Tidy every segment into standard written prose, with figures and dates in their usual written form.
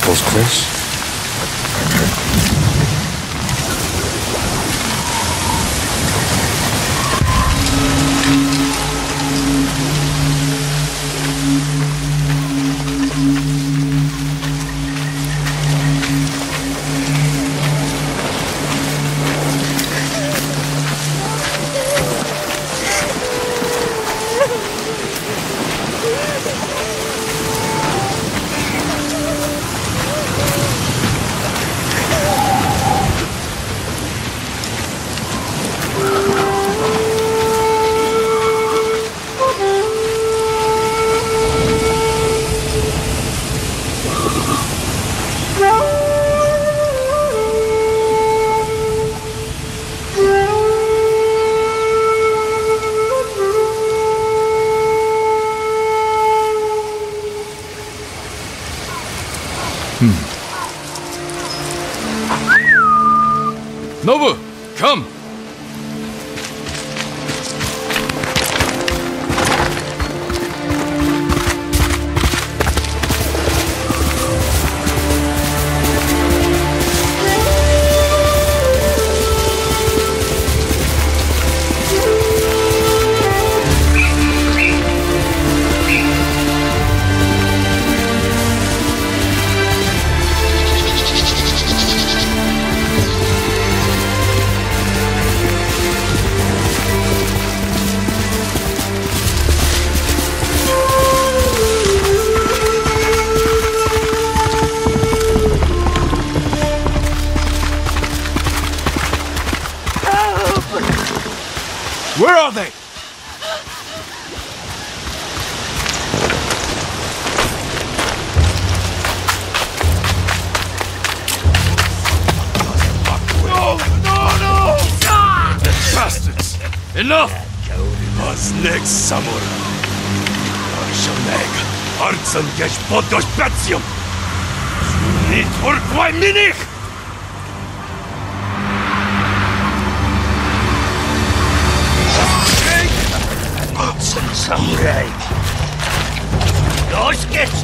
Temple's close. Nobu, come! Where are they? No! Bastards! Enough! Us next samurai. Arshaneg, Artsan Gesh Podosh Batsium! You need work by Minich! Samurai! Los geht's!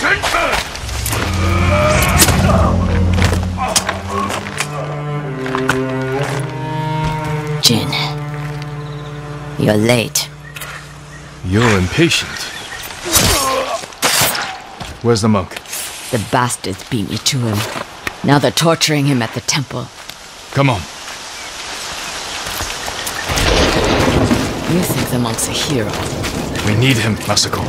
Ten You're late. You're impatient. Where's the monk? The bastards beat me to him. Now they're torturing him at the temple. Come on. You think the monk's a hero? We need him, Masako.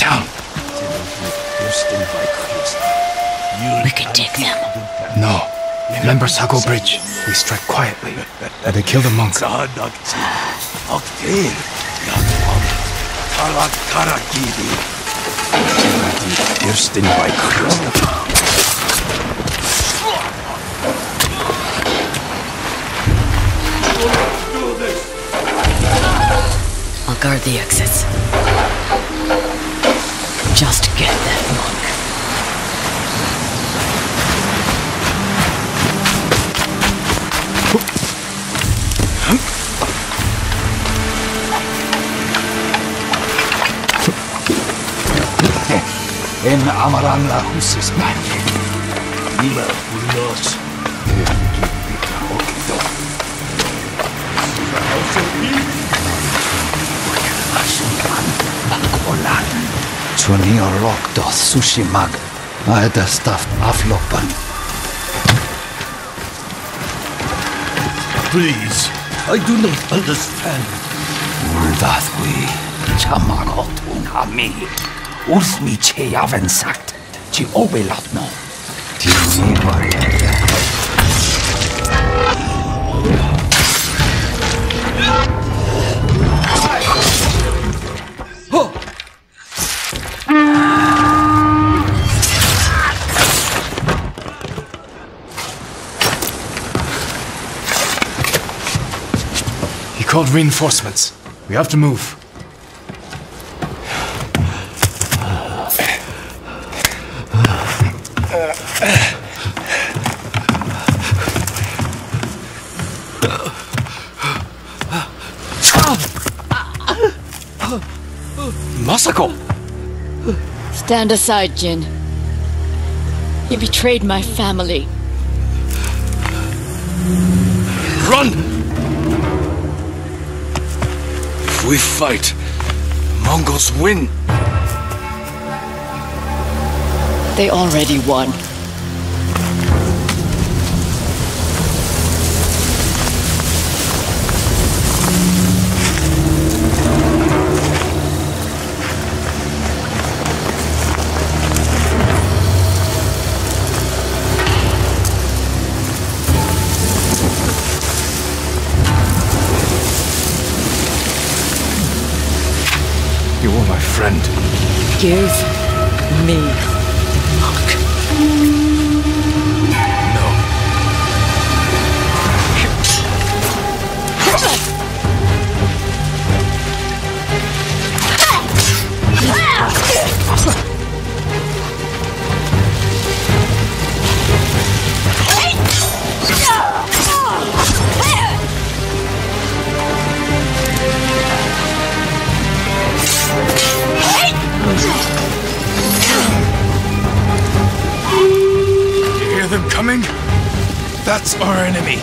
Down! We can take them. No. Remember Sago Bridge. We strike quietly. And they kill the monk. I'll guard the exits. Just get that monk. In Amaran Lahusis man, we will not Please, I do not understand. Ursmi Cheyaven sagt, die Obelatno. Die Seebarriere. He called reinforcements. We have to move. Masako! Stand aside, Jin. You betrayed my family. Run! If we fight, Mongols win. They already won. You were my friend. Give me the monk. No. Them coming? That's our enemy.